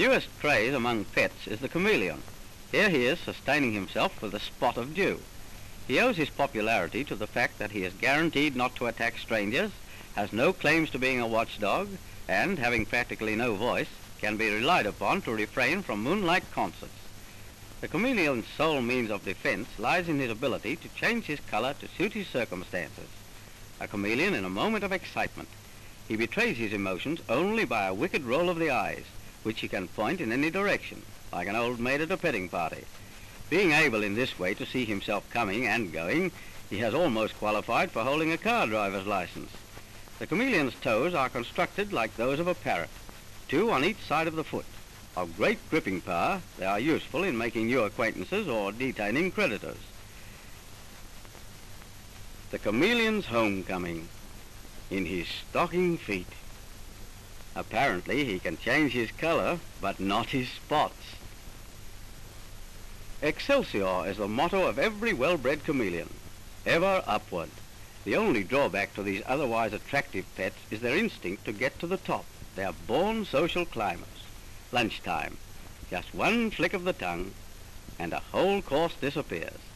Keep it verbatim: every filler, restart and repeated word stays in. Newest craze among pets is the chameleon. Here he is sustaining himself with a spot of dew. He owes his popularity to the fact that he is guaranteed not to attack strangers, has no claims to being a watchdog, and, having practically no voice, can be relied upon to refrain from moonlight concerts. The chameleon's sole means of defense lies in his ability to change his color to suit his circumstances. A chameleon in a moment of excitement. He betrays his emotions only by a wicked roll of the eyes, which he can point in any direction, like an old maid at a petting party. Being able in this way to see himself coming and going, he has almost qualified for holding a car driver's license. The chameleon's toes are constructed like those of a parrot, two on each side of the foot. Of great gripping power, they are useful in making new acquaintances or detaining creditors. The chameleon's homecoming. In his stocking feet. Apparently he can change his color, but not his spots. Excelsior is the motto of every well-bred chameleon. Ever upward. The only drawback to these otherwise attractive pets is their instinct to get to the top. They are born social climbers. Lunchtime. Just one flick of the tongue and a whole course disappears.